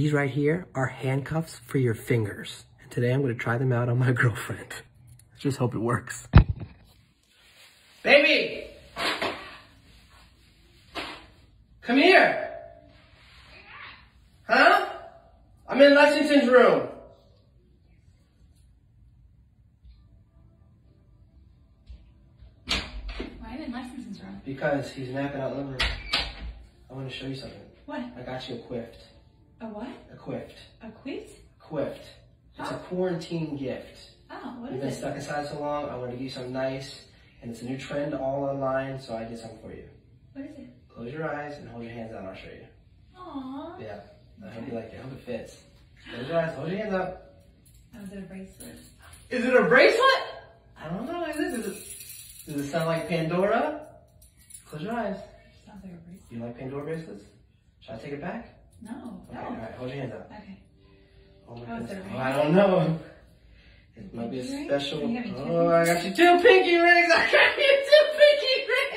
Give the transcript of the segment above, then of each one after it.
These right here are handcuffs for your fingers. And today I'm gonna try them out on my girlfriend. Just hope it works. Baby! Come here! Huh? I'm in Lexington's room. Why are you in Lexington's room? Because he's napping out in the room. I want to show you something. What? I got you a quift. A what? A quift. A quift? A quift. Huh? It's a quarantine gift. Oh, what is it? You've been stuck inside so long, I want to give you something nice. And it's a new trend all online, so I did something for you. What is it? Close your eyes and hold your hands out, and I'll show you. Aww. Yeah. I hope you like it. I hope it fits. Close your eyes. Hold your hands up. Oh, is it a bracelet? Is it a bracelet? I don't know. Does it sound like Pandora? Close your eyes. It sounds like a bracelet. You like Pandora bracelets? Should I take it back? No. Okay. No. All right. Hold your hands up. Okay. Oh my goodness. Oh, I don't know. It might be a special. Oh, I got you two pinky rings. I got you two pinky rings.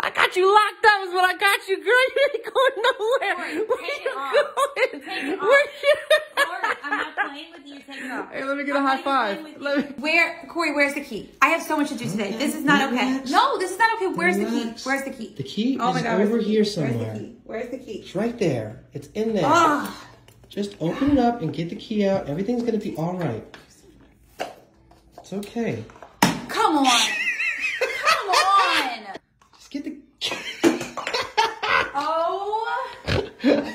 I got you locked up is what I got you, girl. You ain't going nowhere. Where you going? Corey, I'm not playing with you. Take it off. Hey, let me get a high five. Corey, where's the key? I have so much to do today. This is not okay. No, this is not okay. Where's the key? Where's the key? The key is over here somewhere. Where's the key? Where's the key? It's right there. It's in there. Oh. Just open it up and get the key out. Everything's going to be all right. It's okay. Come on. Get the oh my god.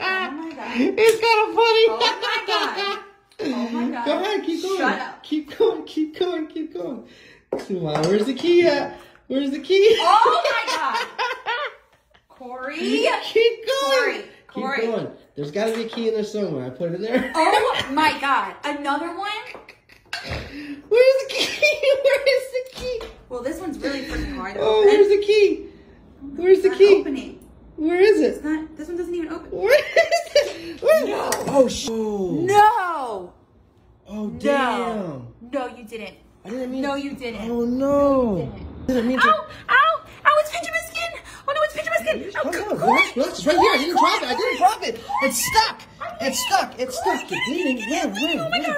Oh my god. It's kind of funny. Oh my god. Oh my god. Go ahead, keep going. Shut up. Keep going, keep going, keep going. Come on, where's the key at? Where's the key? Oh my god. Corey. Keep going. Corey. Keep going. There's gotta be a key in there somewhere. I put it in there. Oh my god. Another one? Where's the key? Where is the key? Well, this one's really freaking hard. Oh, where's the key? Where's the key? Opening. Where is it? It's not, this one doesn't even open. Where is it? Where? No. Oh, sh. No. Oh, damn. No, you didn't. I didn't mean. No, you didn't. Oh, no. I didn't mean to. Ow, ow, ow, it's pinching my skin. Oh, no, it's pinching my skin. Oh, look, it's right here. I didn't drop it. I didn't drop it. It's stuck. It's stuck. It's stuck. Oh, my God.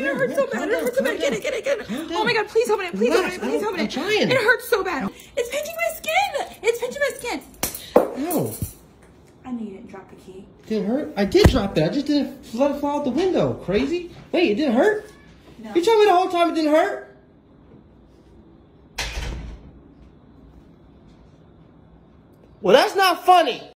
It hurts so bad. It hurts so bad. Get it, get it, get it. Oh my god, please open it. Please open it. Please open it. It hurts so bad. It's pinching my skin. It's pinching my skin. Ow. I knew you didn't drop the key. Did it hurt? I did drop that. I just didn't let it fly out the window. Crazy. Wait, it didn't hurt? No. You told me the whole time it didn't hurt? Well, that's not funny.